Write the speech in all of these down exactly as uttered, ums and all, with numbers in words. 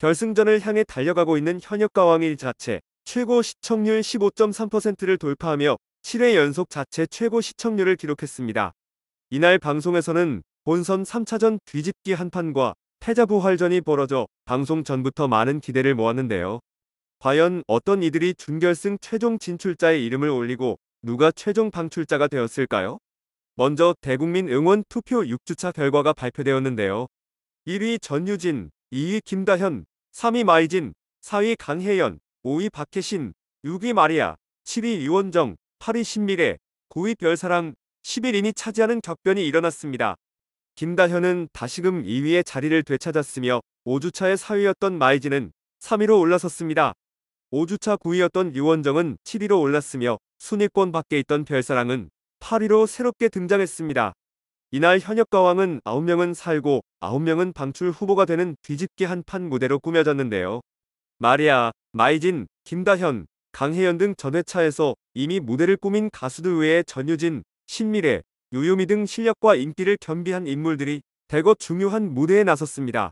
결승전을 향해 달려가고 있는 현역가왕 일 자체 최고 시청률 십오 점 삼 퍼센트를 돌파하며 칠 회 연속 자체 최고 시청률을 기록했습니다. 이날 방송에서는 본선 삼 차전 뒤집기 한판과 패자 부활전이 벌어져 방송 전부터 많은 기대를 모았는데요. 과연 어떤 이들이 준결승 최종 진출자의 이름을 올리고 누가 최종 방출자가 되었을까요? 먼저 대국민 응원 투표 육 주차 결과가 발표되었는데요. 일 위 전유진, 이 위 김다현, 삼 위 마이진, 사 위 강혜연, 오 위 박혜신, 육 위 마리아, 칠 위 유원정, 팔 위 신미래, 구 위 별사랑, 십 위 린이 차지하는 격변이 일어났습니다. 김다현은 다시금 이 위의 자리를 되찾았으며 오 주차의 사 위였던 마이진은 삼 위로 올라섰습니다. 오 주차 구 위였던 유원정은 칠 위로 올랐으며 순위권 밖에 있던 별사랑은 팔 위로 새롭게 등장했습니다. 이날 현역가왕은 아홉 명은 살고 아홉 명은 방출 후보가 되는 뒤집기 한판 무대로 꾸며졌는데요. 마리아, 마이진, 김다현, 강혜연 등 전회차에서 이미 무대를 꾸민 가수들 외에 전유진, 신미래, 유유미 등 실력과 인기를 겸비한 인물들이 대거 중요한 무대에 나섰습니다.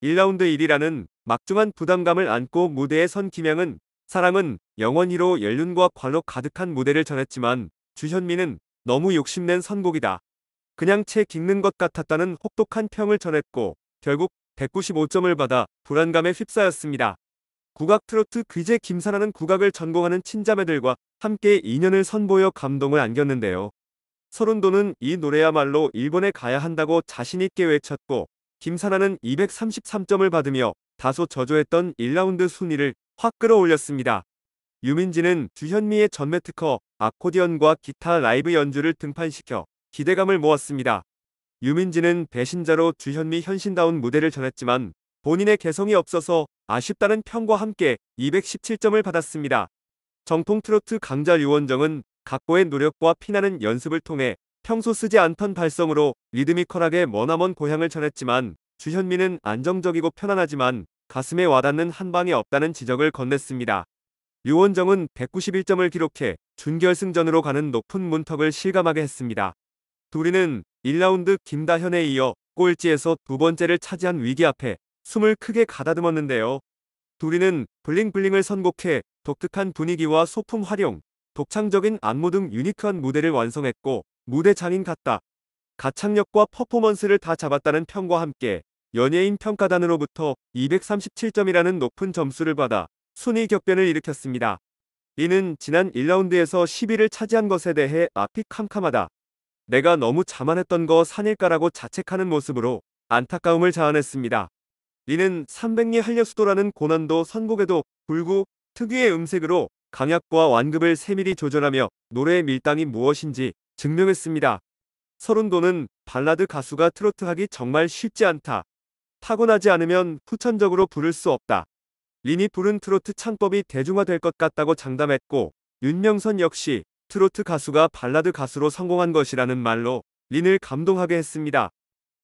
일 라운드 일 위라는 막중한 부담감을 안고 무대에 선 김양은 사랑은 영원히로 연륜과 관록 가득한 무대를 전했지만 주현미는 너무 욕심낸 선곡이다. 그냥 채 읽는 것 같았다는 혹독한 평을 전했고 결국 백구십오 점을 받아 불안감에 휩싸였습니다. 국악 트로트 귀재 김산하는 국악을 전공하는 친자매들과 함께 인연을 선보여 감동을 안겼는데요. 서른도는 이 노래야말로 일본에 가야 한다고 자신있게 외쳤고 김산하는 이백삼십삼 점을 받으며 다소 저조했던 일 라운드 순위를 확 끌어올렸습니다. 유민지는 주현미의 전매특허, 아코디언과 기타 라이브 연주를 등판시켜 기대감을 모았습니다. 유민지는 배신자로 주현미 현신다운 무대를 전했지만 본인의 개성이 없어서 아쉽다는 평과 함께 이백십칠 점을 받았습니다. 정통 트로트 강자 유원정은 각고의 노력과 피나는 연습을 통해 평소 쓰지 않던 발성으로 리드미컬하게 머나먼 고향을 전했지만 주현미는 안정적이고 편안하지만 가슴에 와닿는 한방이 없다는 지적을 건넸습니다. 유원정은 백구십일 점을 기록해 준결승전으로 가는 높은 문턱을 실감하게 했습니다. 도리는 일 라운드 김다현에 이어 꼴찌에서 두 번째를 차지한 위기 앞에 숨을 크게 가다듬었는데요. 도리는 블링블링을 선곡해 독특한 분위기와 소품 활용, 독창적인 안무 등 유니크한 무대를 완성했고 무대 장인 같다. 가창력과 퍼포먼스를 다 잡았다는 평과 함께 연예인 평가단으로부터 이백삼십칠 점이라는 높은 점수를 받아 순위 격변을 일으켰습니다. 이는 지난 일 라운드에서 십 위를 차지한 것에 대해 앞이 캄캄하다. 내가 너무 자만했던 거 산일까라고 자책하는 모습으로 안타까움을 자아냈습니다. 린은 삼백 리 한려수도라는 고난도 선곡에도 불구 특유의 음색으로 강약과 완급을 세밀히 조절하며 노래의 밀당이 무엇인지 증명했습니다. 서른도는 발라드 가수가 트로트하기 정말 쉽지 않다. 타고나지 않으면 후천적으로 부를 수 없다. 린이 부른 트로트 창법이 대중화될 것 같다고 장담했고 윤명선 역시 트로트 가수가 발라드 가수로 성공한 것이라는 말로 린을 감동하게 했습니다.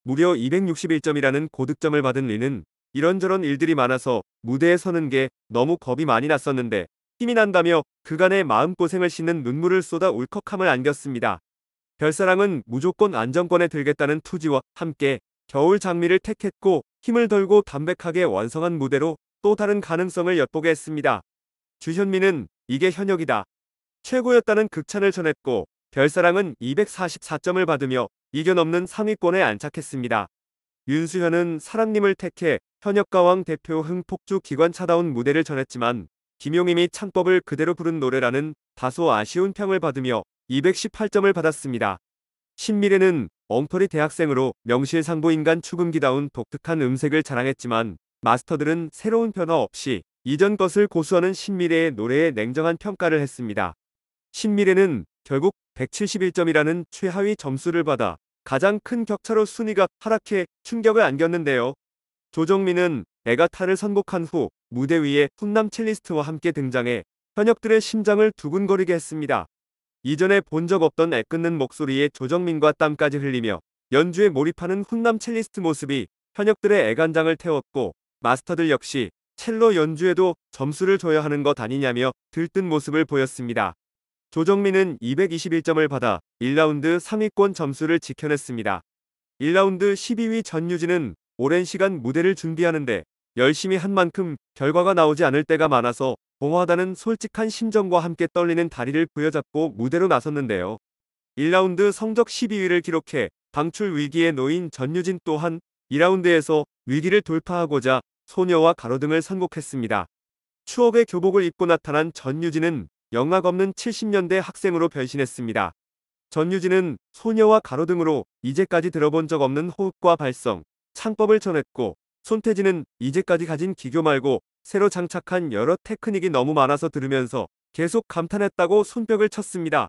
무려 이백육십일 점이라는 고득점을 받은 린은 이런저런 일들이 많아서 무대에 서는 게 너무 겁이 많이 났었는데 힘이 난다며 그간의 마음고생을 씻는 눈물을 쏟아 울컥함을 안겼습니다. 별사랑은 무조건 안정권에 들겠다는 투지와 함께 겨울 장미를 택했고 힘을 덜고 담백하게 완성한 무대로 또 다른 가능성을 엿보게 했습니다. 주현미는 이게 현역이다. 최고였다는 극찬을 전했고 별사랑은 이백사십사 점을 받으며 이견없는 상위권에 안착했습니다. 윤수현은 사랑님을 택해 현역가왕 대표 흥폭주 기관차다운 무대를 전했지만 김용임이 창법을 그대로 부른 노래라는 다소 아쉬운 평을 받으며 이백십팔 점을 받았습니다. 신미래는 엉터리 대학생으로 명실상부인간 추금기다운 독특한 음색을 자랑했지만 마스터들은 새로운 변화 없이 이전 것을 고수하는 신미래의 노래에 냉정한 평가를 했습니다. 신미래는 결국 백칠십일 점이라는 최하위 점수를 받아 가장 큰 격차로 순위가 하락해 충격을 안겼는데요. 조정민은 에가타를 선곡한 후 무대 위에 훈남 첼리스트와 함께 등장해 현역들의 심장을 두근거리게 했습니다. 이전에 본 적 없던 애끓는 목소리에 조정민과 땀까지 흘리며 연주에 몰입하는 훈남 첼리스트 모습이 현역들의 애간장을 태웠고 마스터들 역시 첼로 연주에도 점수를 줘야 하는 것 아니냐며 들뜬 모습을 보였습니다. 조정민은 이백이십일 점을 받아 일 라운드 상위권 점수를 지켜냈습니다. 일 라운드 십이 위 전유진은 오랜 시간 무대를 준비하는데 열심히 한 만큼 결과가 나오지 않을 때가 많아서 공허하다는 솔직한 심정과 함께 떨리는 다리를 부여잡고 무대로 나섰는데요. 일 라운드 성적 십이 위를 기록해 방출 위기에 놓인 전유진 또한 이 라운드에서 위기를 돌파하고자 소녀와 가로등을 선곡했습니다. 추억의 교복을 입고 나타난 전유진은 영락 없는 칠십 년대 학생으로 변신했습니다. 전유진은 소녀와 가로등으로 이제까지 들어본 적 없는 호흡과 발성, 창법을 전했고 손태진은 이제까지 가진 기교 말고 새로 장착한 여러 테크닉이 너무 많아서 들으면서 계속 감탄했다고 손뼉을 쳤습니다.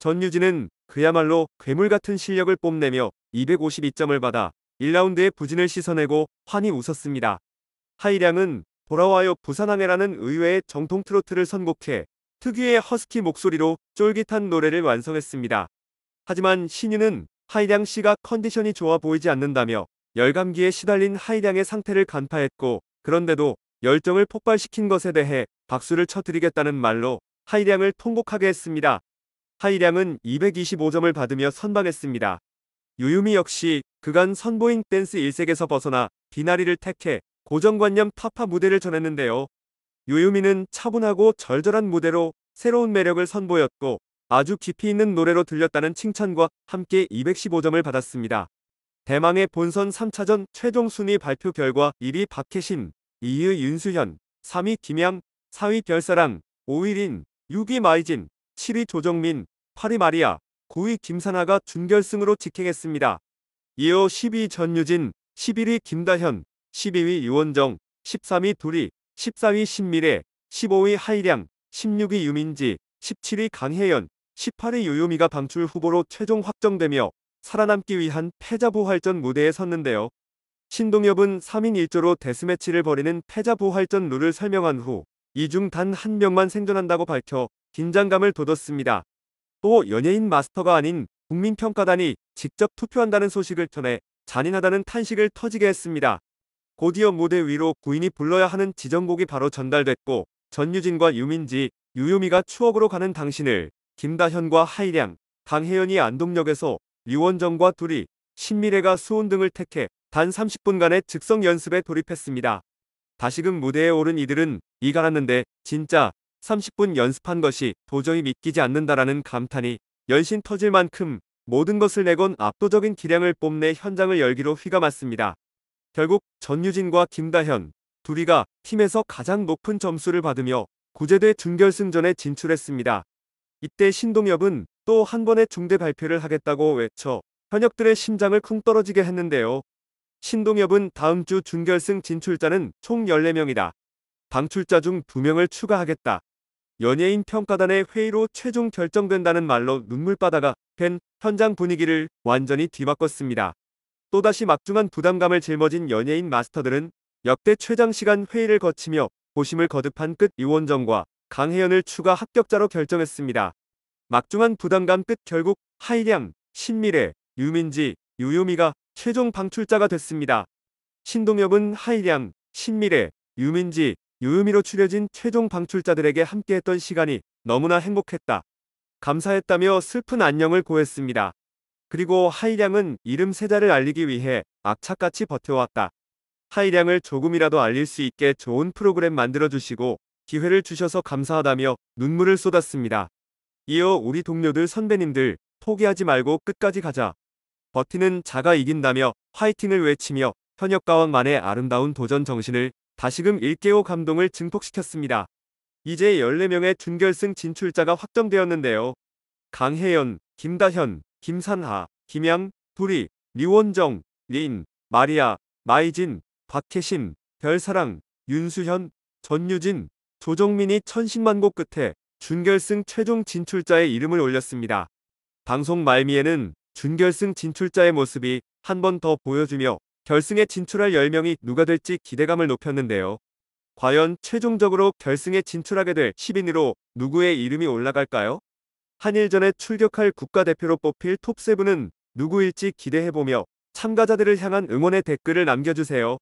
전유진은 그야말로 괴물 같은 실력을 뽐내며 이백오십이 점을 받아 일 라운드의 부진을 씻어내고 환히 웃었습니다. 하이량은 돌아와요 부산항해라는 의외의 정통 트로트를 선곡해 특유의 허스키 목소리로 쫄깃한 노래를 완성했습니다. 하지만 신유는 하이량 씨가 컨디션이 좋아 보이지 않는다며 열감기에 시달린 하이량의 상태를 간파했고, 그런데도 열정을 폭발시킨 것에 대해 박수를 쳐드리겠다는 말로 하이량을 통곡하게 했습니다. 하이량은 이백이십오 점을 받으며 선방했습니다. 유유미 역시 그간 선보인 댄스 일색에서 벗어나 비나리를 택해 고정관념 타파 무대를 전했는데요. 유유미는 차분하고 절절한 무대로 새로운 매력을 선보였고 아주 깊이 있는 노래로 들렸다는 칭찬과 함께 이백십오 점을 받았습니다. 대망의 본선 삼 차전 최종 순위 발표 결과 일 위 박혜신, 이 위 윤수현, 삼 위 김양, 사 위 별사랑, 오 위 린, 육 위 마이진, 칠 위 조정민, 팔 위 마리아, 구 위 김산하가 준결승으로 직행했습니다. 이어 십 위 전유진, 십일 위 김다현, 십이 위 유원정, 십삼 위 둘이, 십사 위 신미래, 십오 위 하이량, 십육 위 유민지, 십칠 위 강혜연, 십팔 위 유유미가 방출 후보로 최종 확정되며 살아남기 위한 패자부활전 무대에 섰는데요. 신동엽은 삼 인 일 조로 데스매치를 벌이는 패자부활전 룰을 설명한 후 이 중 단 한 명만 생존한다고 밝혀 긴장감을 돋웠습니다. 또 연예인 마스터가 아닌 국민평가단이 직접 투표한다는 소식을 전해 잔인하다는 탄식을 터지게 했습니다. 곧이어 무대 위로 구인이 불러야 하는 지정곡이 바로 전달됐고 전유진과 유민지, 유유미가 추억으로 가는 당신을, 김다현과 하이량, 강혜연이 안동역에서, 유원정과 둘이, 신미래가 수온 등을 택해 단 삼십 분간의 즉석 연습에 돌입했습니다. 다시금 무대에 오른 이들은 이 갈았는데 진짜 삼십 분 연습한 것이 도저히 믿기지 않는다라는 감탄이 연신 터질 만큼 모든 것을 내건 압도적인 기량을 뽐내 현장을 열기로 휘감았습니다. 결국 전유진과 김다현, 둘이가 팀에서 가장 높은 점수를 받으며 구제대 준결승전에 진출했습니다. 이때 신동엽은 또 한 번의 중대 발표를 하겠다고 외쳐 현역들의 심장을 쿵 떨어지게 했는데요. 신동엽은 다음 주 준결승 진출자는 총 열네 명이다. 방출자 중 두 명을 추가하겠다. 연예인 평가단의 회의로 최종 결정된다는 말로 눈물바다가 된 현장 분위기를 완전히 뒤바꿨습니다. 또다시 막중한 부담감을 짊어진 연예인 마스터들은 역대 최장시간 회의를 거치며 고심을 거듭한 끝 유원정과 강혜연을 추가 합격자로 결정했습니다. 막중한 부담감 끝 결국 하이량, 신미래, 유민지, 유유미가 최종 방출자가 됐습니다. 신동엽은 하이량, 신미래, 유민지, 유유미로 추려진 최종 방출자들에게 함께했던 시간이 너무나 행복했다. 감사했다며 슬픈 안녕을 고했습니다. 그리고 하이량은 이름 세자를 알리기 위해 악착같이 버텨왔다. 하이량을 조금이라도 알릴 수 있게 좋은 프로그램 만들어주시고 기회를 주셔서 감사하다며 눈물을 쏟았습니다. 이어 우리 동료들 선배님들 포기하지 말고 끝까지 가자. 버티는 자가 이긴다며 화이팅을 외치며 현역가왕만의 아름다운 도전 정신을 다시금 일깨워 감동을 증폭시켰습니다. 이제 열네 명의 준결승 진출자가 확정되었는데요. 강혜연, 김다현, 김산하, 김양, 둘이, 유원정, 린, 마리아, 마이진, 박혜신, 별사랑, 윤수현, 전유진, 조정민이 천신만고 끝에 준결승 최종 진출자의 이름을 올렸습니다. 방송 말미에는 준결승 진출자의 모습이 한 번 더 보여주며 결승에 진출할 열 명이 누가 될지 기대감을 높였는데요. 과연 최종적으로 결승에 진출하게 될 십 인으로 누구의 이름이 올라갈까요? 한일전에 출격할 국가대표로 뽑힐 톱 세븐은 누구일지 기대해보며 참가자들을 향한 응원의 댓글을 남겨주세요.